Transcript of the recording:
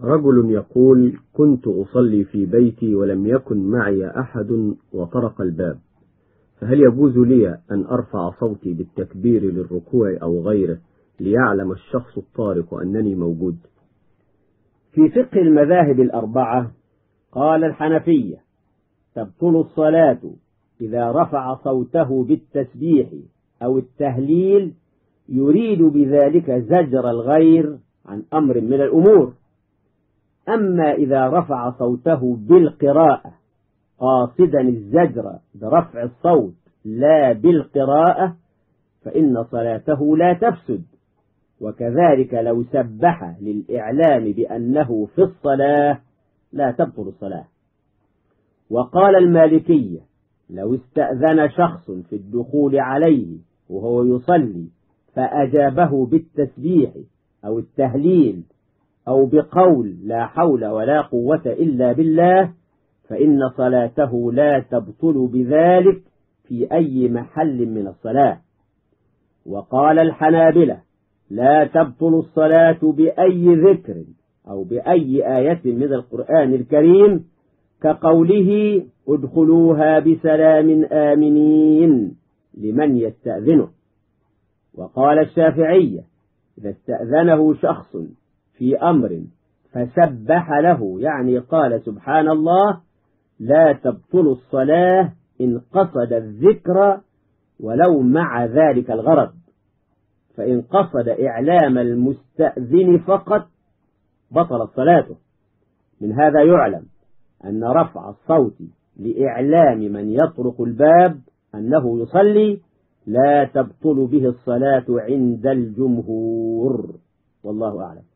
رجل يقول: كنت أصلي في بيتي ولم يكن معي أحد وطرق الباب، فهل يجوز لي أن أرفع صوتي بالتكبير للركوع أو غيره ليعلم الشخص الطارق أنني موجود؟ في فقه المذاهب الأربعة قال الحنفية: تبطل الصلاة إذا رفع صوته بالتسبيح أو التهليل يريد بذلك زجر الغير عن أمر من الأمور. أما إذا رفع صوته بالقراءة قاصدا الزجر برفع الصوت لا بالقراءة فإن صلاته لا تفسد، وكذلك لو سبح للإعلام بأنه في الصلاة لا تبطل الصلاة. وقال المالكية: لو استأذن شخص في الدخول عليه وهو يصلي فأجابه بالتسبيح أو التهليل أو بقول لا حول ولا قوة إلا بالله فإن صلاته لا تبطل بذلك في أي محل من الصلاة. وقال الحنابلة: لا تبطل الصلاة بأي ذكر أو بأي آية من القرآن الكريم، كقوله: ادخلوها بسلام آمنين لمن يستأذنه. وقال الشافعية: إذا استأذنه شخص في أمر فسبح له، يعني قال سبحان الله، لا تبطل الصلاة إن قصد الذكر ولو مع ذلك الغرض، فإن قصد إعلام المستأذن فقط بطلت صلاته. من هذا يعلم أن رفع الصوت لإعلام من يطرق الباب أنه يصلي لا تبطل به الصلاة عند الجمهور، والله أعلم.